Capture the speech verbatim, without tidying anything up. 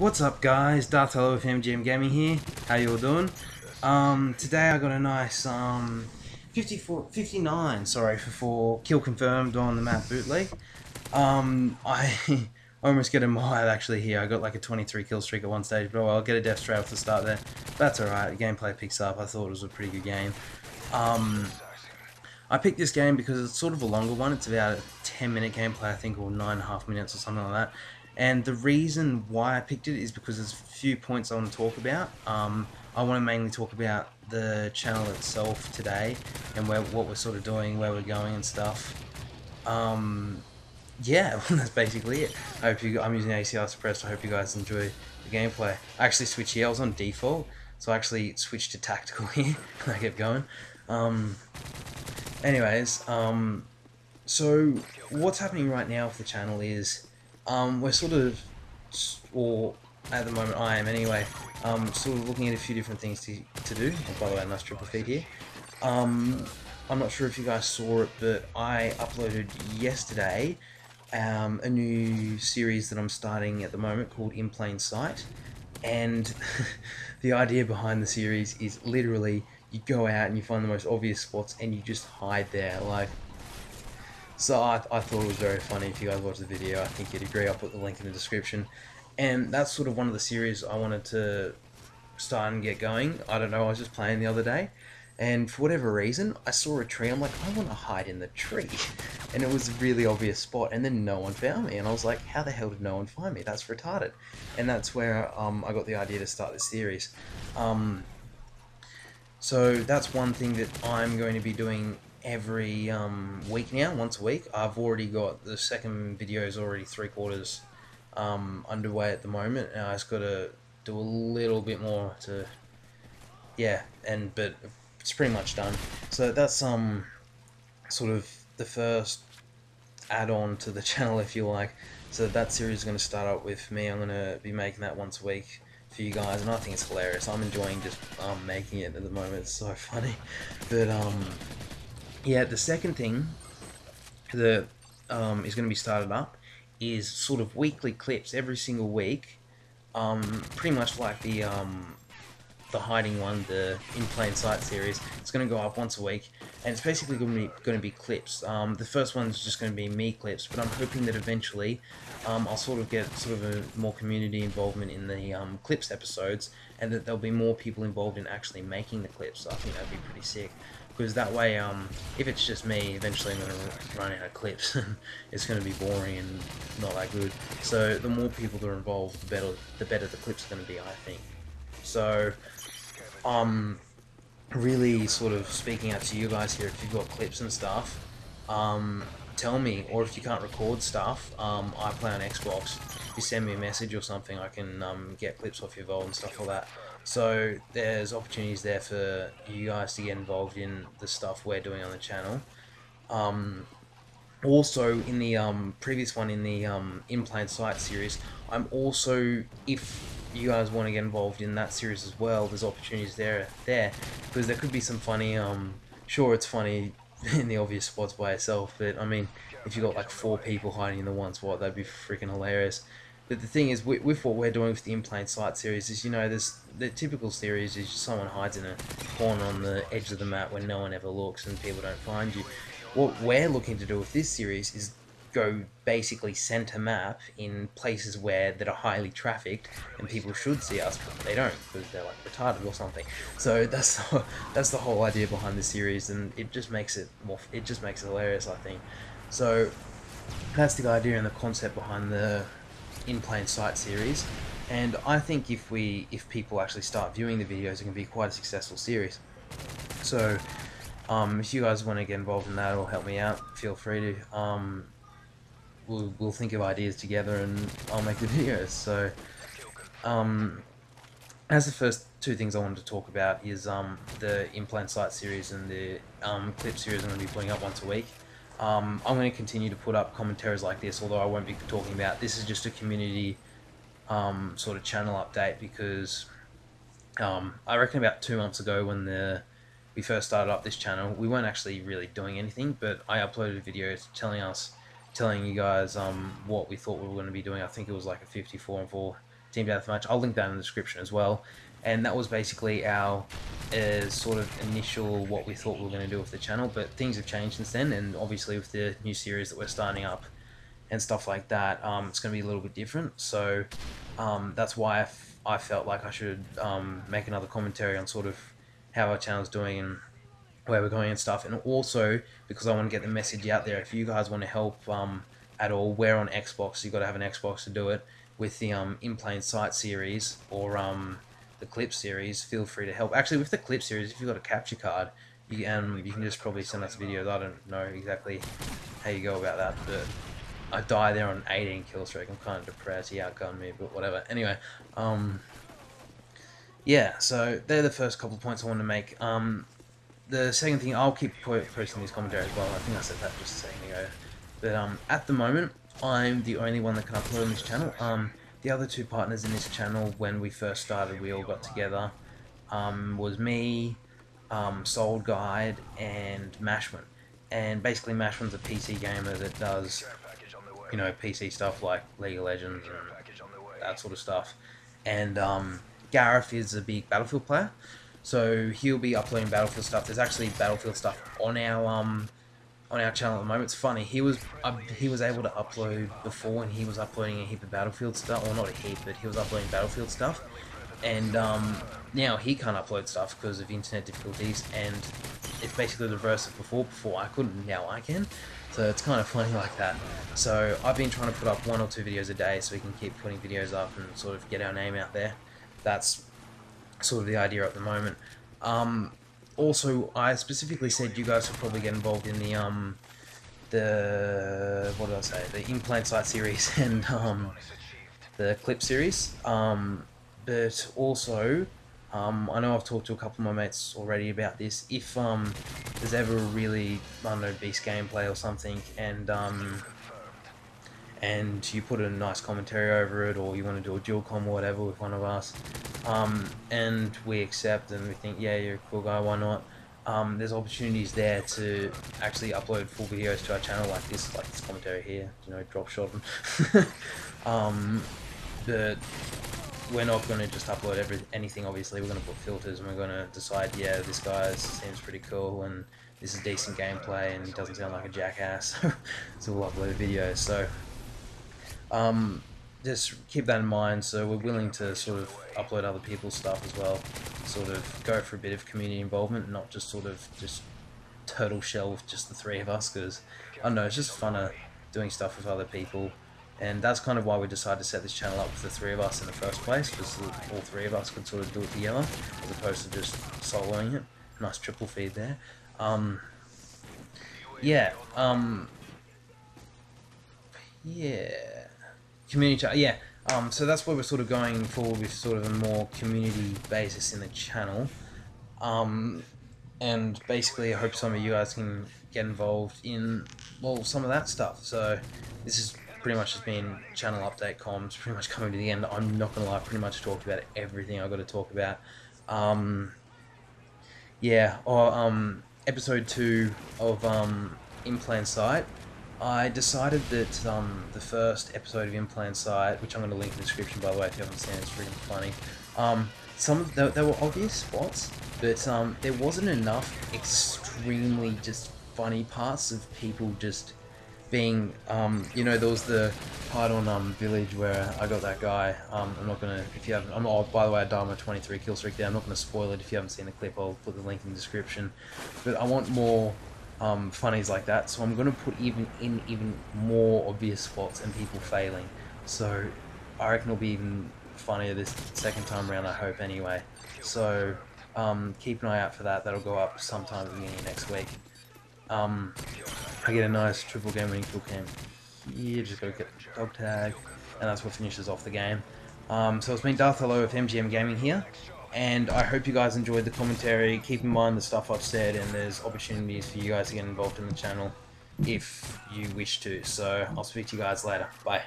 What's up guys, Darth Hello with M G M Gaming here. How you all doing? Um, today I got a nice um, fifty-four, fifty-nine sorry, for four kill confirmed on the map bootleg. Um, I almost get a mile actually here. I got like a twenty-three kill streak at one stage, but I'll get a death straight off the start there. That's alright, the gameplay picks up. I thought it was a pretty good game. Um, I picked this game because it's sort of a longer one. It's about a ten minute gameplay I think, or nine and a half minutes or something like that. And the reason why I picked it is because there's a few points I want to talk about. Um, I want to mainly talk about the channel itself today and where, what we're sort of doing, where we're going and stuff. Um, yeah, well, that's basically it. I hope you, I'm using A C R Suppressed. I hope you guys enjoy the gameplay. I actually switched here. I was on default, so I actually switched to tactical here and I kept going. Um, anyways, um, so what's happening right now with the channel is... Um, we're sort of, or at the moment I am anyway, um, sort of looking at a few different things to, to do. Oh, by the way, nice triple feed here. Um, I'm not sure if you guys saw it, but I uploaded yesterday um, a new series that I'm starting at the moment called In Plain Sight. And the idea behind the series is literally you go out and you find the most obvious spots and you just hide there. Like. So I, th I thought it was very funny. If you guys watched the video, I think you'd agree. I'll put the link in the description. And that's sort of one of the series I wanted to start and get going. I don't know, I was just playing the other day, and for whatever reason, I saw a tree. I'm like, I want to hide in the tree. And it was a really obvious spot, and then no one found me. And I was like, how the hell did no one find me? That's retarded. And that's where um, I got the idea to start this series. Um, so that's one thing that I'm going to be doing every um, week now, once a week. I've already got the second video is already three quarters um, underway at the moment, and I just got to do a little bit more to, yeah, and but it's pretty much done. So that's um sort of the first add-on to the channel, if you like. So that series is going to start up with me. I'm going to be making that once a week for you guys, and I think it's hilarious. I'm enjoying just um, making it at the moment. It's so funny. But um yeah, the second thing that um, is going to be started up is sort of weekly clips every single week, um, pretty much like the um, the hiding one, the In Plain Sight series. It's going to go up once a week, and it's basically going to be, going to be clips. Um, the first one's just going to be me clips, but I'm hoping that eventually um, I'll sort of get sort of a more community involvement in the um, clips episodes, and that there'll be more people involved in actually making the clips. So I think that'd be pretty sick. Because that way, um, if it's just me, eventually I'm going to run out of clips. It's going to be boring and not that good. So the more people that are involved, the better the, better the clips are going to be, I think. So um, really sort of speaking out to you guys here, if you've got clips and stuff, um, tell me. Or if you can't record stuff, um, I play on Xbox. If you send me a message or something, I can um, get clips off your vault and stuff like that. So there's opportunities there for you guys to get involved in the stuff we're doing on the channel. Um, also, in the um, previous one, in the um, In Plain Sight series, I'm also, if you guys want to get involved in that series as well, there's opportunities there, there because there could be some funny, um, sure it's funny in the obvious spots by itself, but I mean, if you got like four people hiding in the one spot, that'd be freaking hilarious. But the thing is, with, with what we're doing with the In Plain Sight series is, you know, this the typical series is someone hides in a corner on the edge of the map where no one ever looks and people don't find you. What we're looking to do with this series is go basically center map in places where that are highly trafficked and people should see us, but they don't because they're like retarded or something. So that's the, that's the whole idea behind the series, and it just makes it more, it just makes it hilarious, I think. So that's the idea and the concept behind the In Plain Sight series, and I think if we if people actually start viewing the videos, it can be quite a successful series. So um, if you guys want to get involved in that or help me out, feel free to. Um, we'll, we'll think of ideas together and I'll make the videos. So um, as the first two things I wanted to talk about is um, the In Plain Sight series and the um, clip series I'm going to be putting up once a week. Um, I'm going to continue to put up commentaries like this, although I won't be talking about, this is just a community um, sort of channel update, because um, I reckon about two months ago when the we first started up this channel, we weren't actually really doing anything, but I uploaded videos telling us, telling you guys um, what we thought we were going to be doing. I think it was like a fifty-four and four Team Deathmatch. I'll link that in the description as well. And that was basically our uh, sort of initial what we thought we were going to do with the channel, but things have changed since then, and obviously with the new series that we're starting up and stuff like that, um, it's going to be a little bit different. So um, that's why I, f I felt like I should um, make another commentary on sort of how our channel's doing and where we're going and stuff, and also because I want to get the message out there. If you guys want to help um, at all, we're on Xbox. You've got to have an Xbox to do it. With the um, In Plain Sight series or um, the clip series, feel free to help. Actually, with the clip series, if you've got a capture card, you, um, you can just probably send us videos. I don't know exactly how you go about that, but I die there on eighteen kill streak. I'm kind of depressed. He outgunned me, but whatever. Anyway, um, yeah, so they're the first couple of points I wanted to make. Um, the second thing, I'll keep posting these commentaries as well. I think I said that just a second ago. But um, at the moment, I'm the only one that can upload on this channel. Um, the other two partners in this channel, when we first started, we all got together, um, was me, um, SoldGuide, and Mashman. And basically Mashman's a P C gamer that does, you know, P C stuff like League of Legends and that sort of stuff. And um, Gareth is a big Battlefield player, so he'll be uploading Battlefield stuff. There's actually Battlefield stuff on our... Um, on our channel at the moment. It's funny, he was uh, he was able to upload before, and he was uploading a heap of Battlefield stuff, well not a heap, but he was uploading Battlefield stuff, and um, now he can't upload stuff because of internet difficulties, and it's basically the reverse of before, before I couldn't, now I can, so it's kind of funny like that. So I've been trying to put up one or two videos a day so we can keep putting videos up and sort of get our name out there. That's sort of the idea at the moment. Um, Also, I specifically said you guys should probably get involved in the, um, the, what did I say, the In Plain Sight series and, um, the clip series, um, but also, um, I know I've talked to a couple of my mates already about this. If, um, there's ever a really, I don't know, beast gameplay or something, and, um, and you put a nice commentary over it, or you want to do a dual com or whatever with one of us, um, and we accept and we think, yeah, you're a cool guy, why not, um, there's opportunities there to actually upload full videos to our channel like this, like this commentary here, you know, drop shot them. Um, but we're not going to just upload every, anything, obviously. We're going to put filters and we're going to decide, yeah, this guy seems pretty cool and this is decent gameplay and he doesn't sound like a jackass, so we'll upload a video. So Um, just keep that in mind. So we're willing to sort of upload other people's stuff as well, sort of go for a bit of community involvement, not just sort of just turtle shell with just the three of us, because I don't know, it's just fun uh, doing stuff with other people, and that's kind of why we decided to set this channel up with the three of us in the first place, because all three of us could sort of do it together as opposed to just soloing it. Nice triple feed there. Um, yeah, um, yeah. Community, yeah, um, so that's where we're sort of going forward with sort of a more community basis in the channel, um, and basically I hope some of you guys can get involved in, well, some of that stuff. So this is pretty much just been channel update comms, pretty much coming to the end. I'm not gonna lie, I pretty much talked about everything I got to talk about. Um, yeah, or um, episode two of um, In Plain Sight. I decided that um, the first episode of In Plain Sight, which I'm going to link in the description, by the way, if you haven't seen it, it's freaking funny. Um, some of the, there were obvious spots, but um, there wasn't enough extremely just funny parts of people just being, um, you know, there was the part on um, Village where I got that guy. Um, I'm not going to, if you haven't, I'm, oh, by the way, I died my twenty-three kill streak there. I'm not going to spoil it. If you haven't seen the clip, I'll put the link in the description. But I want more Um, funnies like that, so I'm going to put even in even more obvious spots and people failing, so I reckon it'll be even funnier this second time around, I hope, anyway. So um, keep an eye out for that. That'll go up sometime at the beginning of next week. um, I get a nice triple game winning kill cam. Yeah, just gotta get the dog tag, and that's what finishes off the game. Um, so it's been Darth Hello of M G M Gaming here, and I hope you guys enjoyed the commentary. Keep in mind the stuff I've said, and there's opportunities for you guys to get involved in the channel if you wish to. So I'll speak to you guys later. Bye.